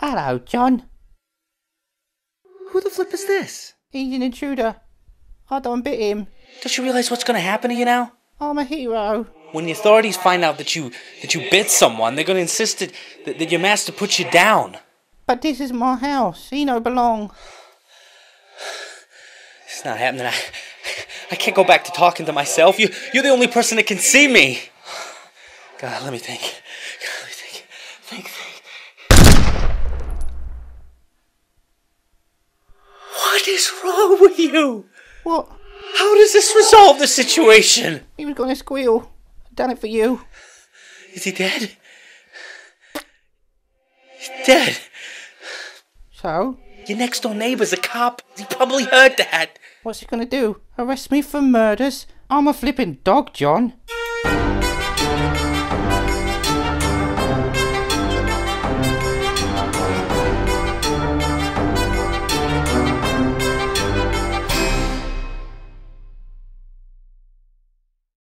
Hello, John. Who the flip is this? He's an intruder. I done bit him. Don't you realise what's gonna happen to you now? I'm a hero. When the authorities find out that you bit someone, they're gonna insist that your master puts you down. But this is my house. He no belong. It's not happening. I can't go back to talking to myself. You're the only person that can see me. God, let me think. God, let me think. Think. What is wrong with you? What? How does this resolve the situation? He was gonna squeal. I've done it for you. Is he dead? He's dead. So? Your next door neighbor's a cop. He probably heard that. What's he gonna do? Arrest me for murders? I'm a flipping dog, John.